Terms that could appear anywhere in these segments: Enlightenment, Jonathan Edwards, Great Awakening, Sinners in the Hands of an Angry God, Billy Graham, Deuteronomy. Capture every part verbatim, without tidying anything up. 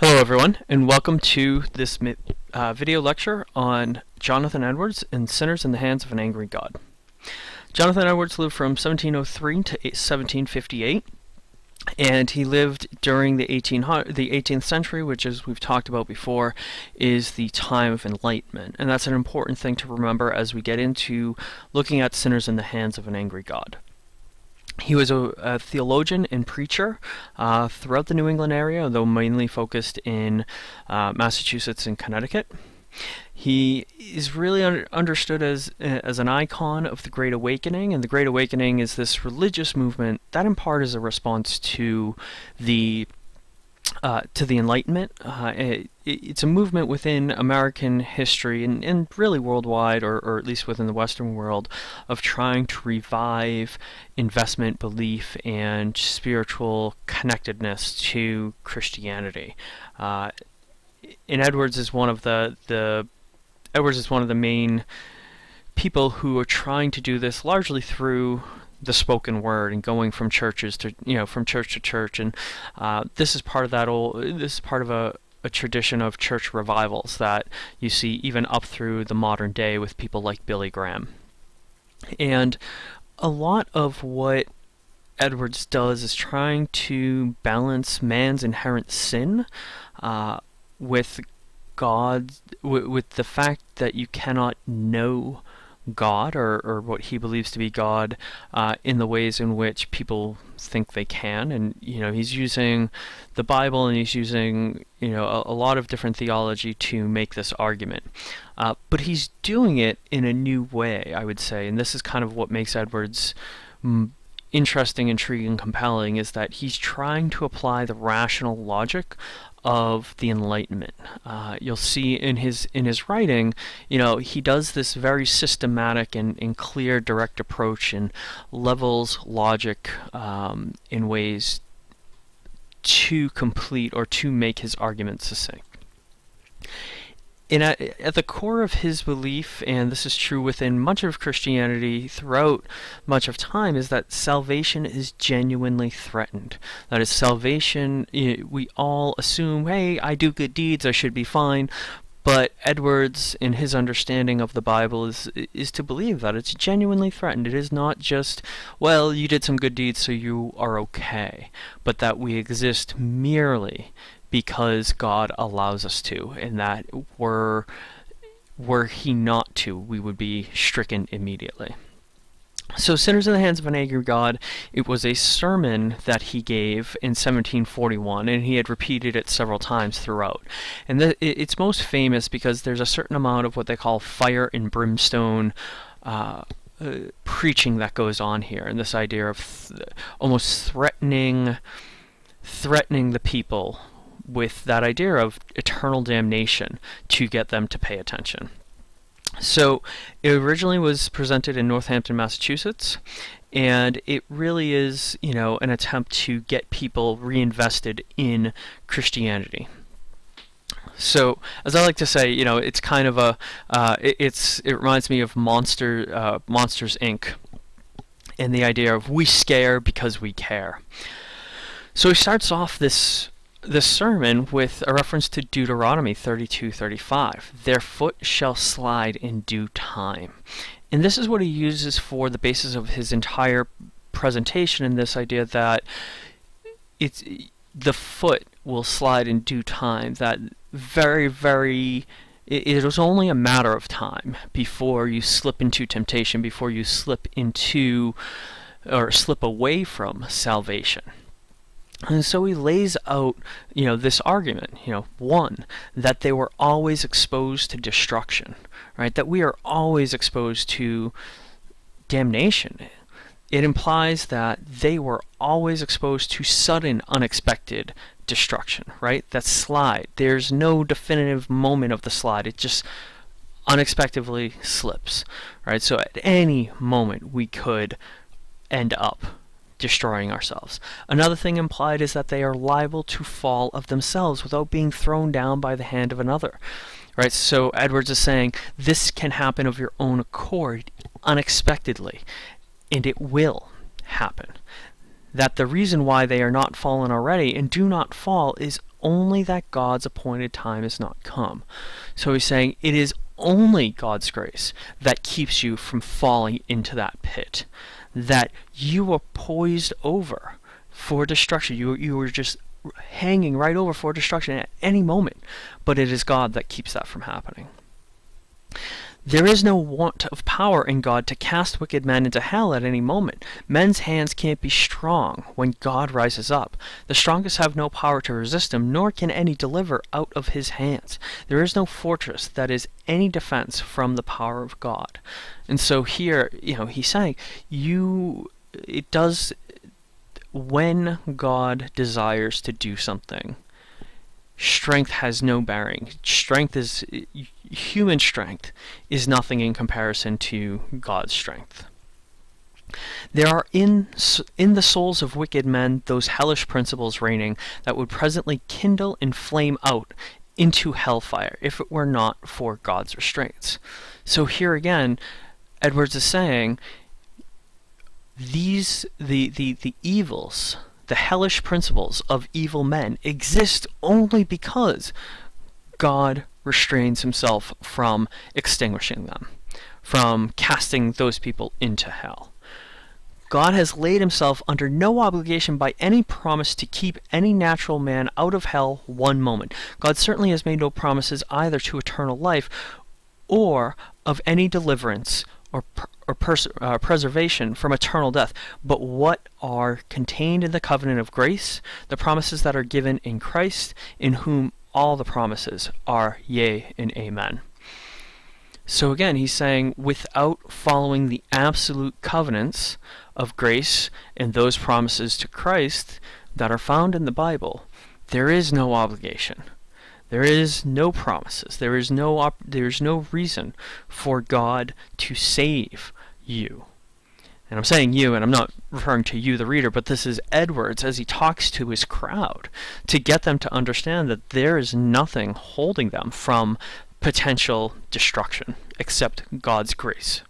Hello everyone, and welcome to this uh, video lecture on Jonathan Edwards and Sinners in the Hands of an Angry God. Jonathan Edwards lived from seventeen oh three to seventeen fifty-eight, and he lived during the eighteenth century, which, as we've talked about before, is the time of Enlightenment. And that's an important thing to remember as we get into looking at Sinners in the Hands of an Angry God. He was a, a theologian and preacher uh, throughout the New England area, though mainly focused in uh, Massachusetts and Connecticut. He is really un understood as, as an icon of the Great Awakening, and the Great Awakening is this religious movement that in part is a response to the Uh, to the Enlightenment. Uh, it, it's a movement within American history and, and really worldwide, or, or at least within the Western world, of trying to revive investment, belief, and spiritual connectedness to Christianity. Uh, and Edwards is one of the the Edwards is one of the main people who are trying to do this largely through the spoken word and going from churches to you know from church to church, and uh, this is part of that old this is part of a, a tradition of church revivals that you see even up through the modern day with people like Billy Graham. And a lot of what Edwards does is trying to balance man's inherent sin uh, with God, w with the fact that you cannot know God, or, or what he believes to be God, uh, in the ways in which people think they can. And you know he's using the Bible, and he's using you know a, a lot of different theology to make this argument, uh, but he's doing it in a new way, I would say. And this is kind of what makes Edwards m interesting, intriguing, compelling, is that he's trying to apply the rational logic of the Enlightenment. Uh, you'll see in his in his writing, you know, he does this very systematic and, and clear, direct approach, and levels logic um, in ways to complete or to make his argument succinct. And at, at the core of his belief, and this is true within much of Christianity throughout much of time, is that salvation is genuinely threatened. That is, salvation, we all assume, hey, I do good deeds, I should be fine. But Edwards, in his understanding of the Bible, is is to believe that it's genuinely threatened. It is not just, well, you did some good deeds, so you are okay, but that we exist merely because God allows us to, and that were, were he not to, we would be stricken immediately. So Sinners in the Hands of an Angry God, it was a sermon that he gave in seventeen forty-one, and he had repeated it several times throughout. And the, it's most famous because there's a certain amount of what they call fire and brimstone uh, uh, preaching that goes on here, and this idea of th almost threatening, threatening the people with that idea of eternal damnation to get them to pay attention. So it originally was presented in Northampton, Massachusetts, and it really is, you know, an attempt to get people reinvested in Christianity. So, as I like to say, you know, it's kind of a, uh, it, it's, it reminds me of Monster, uh, Monsters, Incorporated, and the idea of we scare because we care. So he starts off this the sermon with a reference to Deuteronomy thirty-two thirty-five, their foot shall slide in due time. And this is what he uses for the basis of his entire presentation, in this idea that it's the foot will slide in due time, that very, very, it, it was only a matter of time before you slip into temptation, before you slip into, or slip away from salvation. And so he lays out, you know, this argument, you know, one, that they were always exposed to destruction, right? That we are always exposed to damnation. It implies that they were always exposed to sudden, unexpected destruction, right? That slide, there's no definitive moment of the slide. It just unexpectedly slips, right? So at any moment we could end up destroying ourselves. Another thing implied is that they are liable to fall of themselves without being thrown down by the hand of another, right? So Edwards is saying this can happen of your own accord, unexpectedly, and it will happen. That the reason why they are not fallen already and do not fall is only that God's appointed time is not come. So he's saying it is only God's grace that keeps you from falling into that pit that you are poised over for destruction. You, you were just hanging right over for destruction at any moment, but it is God that keeps that from happening. There is no want of power in God to cast wicked men into hell at any moment. Men's hands can't be strong when God rises up. The strongest have no power to resist him, nor can any deliver out of his hands. There is no fortress that is any defense from the power of God. And so here, you know, he's saying, you, it does, when God desires to do something, strength has no bearing. Strength is, human strength is nothing in comparison to God's strength. There are in, in the souls of wicked men those hellish principles reigning that would presently kindle and flame out into hellfire if it were not for God's restraints. So here again, Edwards is saying, these, the, the, the evils, the hellish principles of evil men exist only because God restrains himself from extinguishing them, from casting those people into hell. God has laid himself under no obligation by any promise to keep any natural man out of hell one moment. God certainly has made no promises either to eternal life or of any deliverance or, or pers uh, preservation from eternal death. But what are contained in the covenant of grace, the promises that are given in Christ, in whom all the promises are yea and amen. So again, he's saying, without following the absolute covenants of grace and those promises to Christ that are found in the Bible, there is no obligation. There is no promises. There is no op there's no reason for God to save you. And I'm saying you, and I'm not referring to you, the reader, but this is Edwards as he talks to his crowd to get them to understand that there is nothing holding them from potential destruction except God's grace.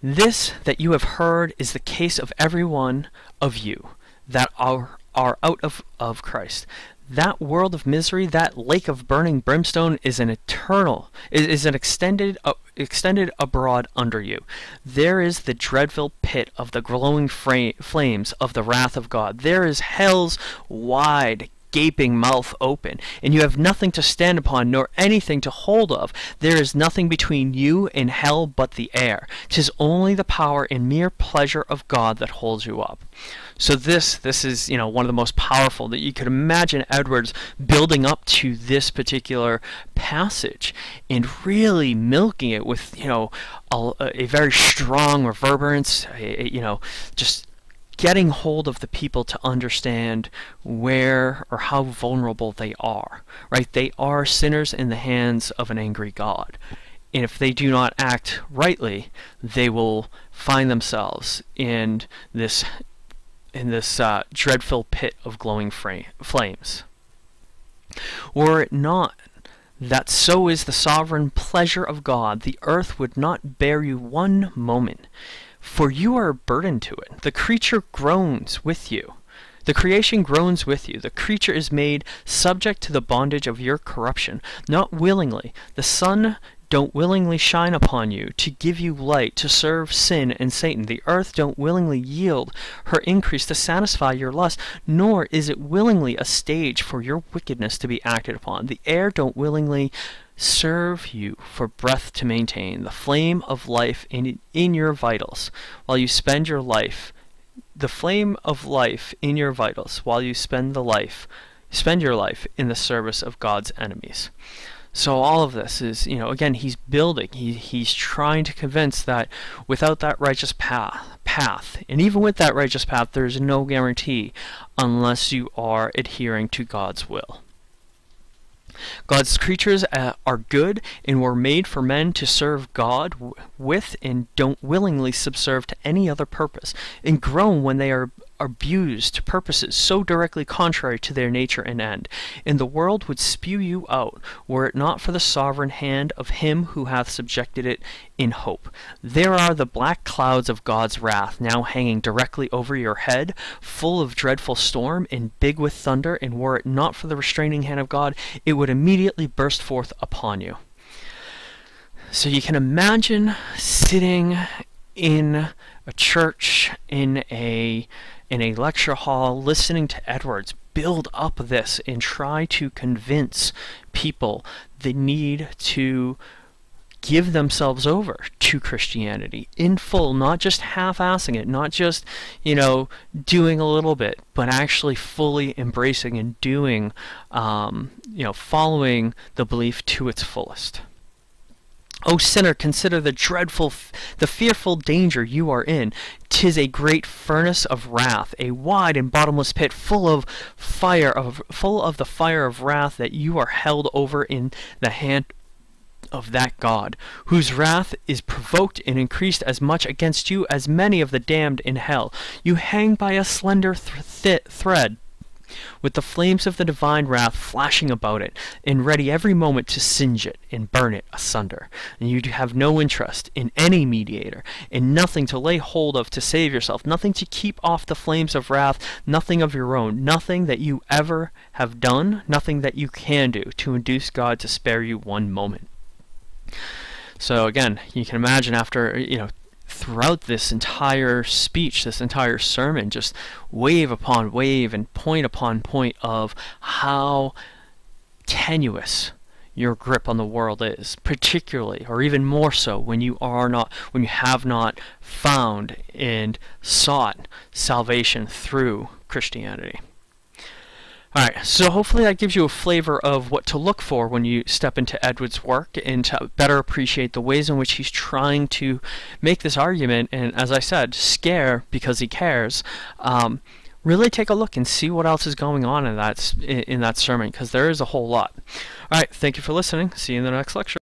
This that you have heard is the case of every one of you that are, are out of, of Christ. That world of misery, that lake of burning brimstone, is an eternal, is, is an extended, uh, extended abroad under you. There is the dreadful pit of the glowing fra flames of the wrath of God. There is hell's wide, gaping mouth open, and you have nothing to stand upon, nor anything to hold of. There is nothing between you and hell but the air. 'Tis only the power and mere pleasure of God that holds you up. So this, this is, you know, one of the most powerful that you could imagine Edwards building up to this particular passage and really milking it with, you know, a, a very strong reverberance, a, a, you know, just getting hold of the people to understand where or how vulnerable they are, right? They are sinners in the hands of an angry God. And if they do not act rightly, they will find themselves in this, in this uh, dreadful pit of glowing flames. Were it not that so is the sovereign pleasure of God, the earth would not bear you one moment. For you are a burden to it. The creature groans with you. The creation groans with you. The creature is made subject to the bondage of your corruption. Not willingly. The sun don't willingly shine upon you to give you light to serve sin and Satan. The earth don't willingly yield her increase to satisfy your lust, nor is it willingly a stage for your wickedness to be acted upon. The air don't willingly serve you for breath to maintain the flame of life in, in your vitals while you spend your life, the flame of life in your vitals while you spend the life, spend your life in the service of God's enemies. So all of this is, you know, again, he's building, he, he's trying to convince that without that righteous path, path, and even with that righteous path, there's no guarantee unless you are adhering to God's will. God's creatures uh, are good and were made for men to serve God w with and don't willingly subserve to any other purpose and groan when they are abused to purposes so directly contrary to their nature and end, and the world would spew you out, were it not for the sovereign hand of him who hath subjected it in hope. There are the black clouds of God's wrath now hanging directly over your head, full of dreadful storm and big with thunder, and were it not for the restraining hand of God, it would immediately burst forth upon you. So you can imagine sitting in a church, in a in a lecture hall, listening to Edwards build up this and try to convince people the need to give themselves over to Christianity in full, not just half-assing it, not just, you know, doing a little bit, but actually fully embracing and doing, um, you know, following the belief to its fullest. O sinner, consider the dreadful, the fearful danger you are in. 'Tis a great furnace of wrath, a wide and bottomless pit full of fire, of full of the fire of wrath that you are held over in the hand of that God, whose wrath is provoked and increased as much against you as many of the damned in hell. You hang by a slender th thread, with the flames of the divine wrath flashing about it, and ready every moment to singe it and burn it asunder. And you have no interest in any mediator, and nothing to lay hold of to save yourself, nothing to keep off the flames of wrath, nothing of your own, nothing that you ever have done, nothing that you can do to induce God to spare you one moment. So again, you can imagine after, you know, throughout this entire speech, this entire sermon, just wave upon wave and point upon point of how tenuous your grip on the world is, particularly, or even more so, when you are not, when you have not found and sought salvation through Christianity. Alright, so hopefully that gives you a flavor of what to look for when you step into Edwards' work, and to better appreciate the ways in which he's trying to make this argument, and as I said, scare because he cares. Um, really take a look and see what else is going on in that, in that sermon, because there is a whole lot. Alright, thank you for listening. See you in the next lecture.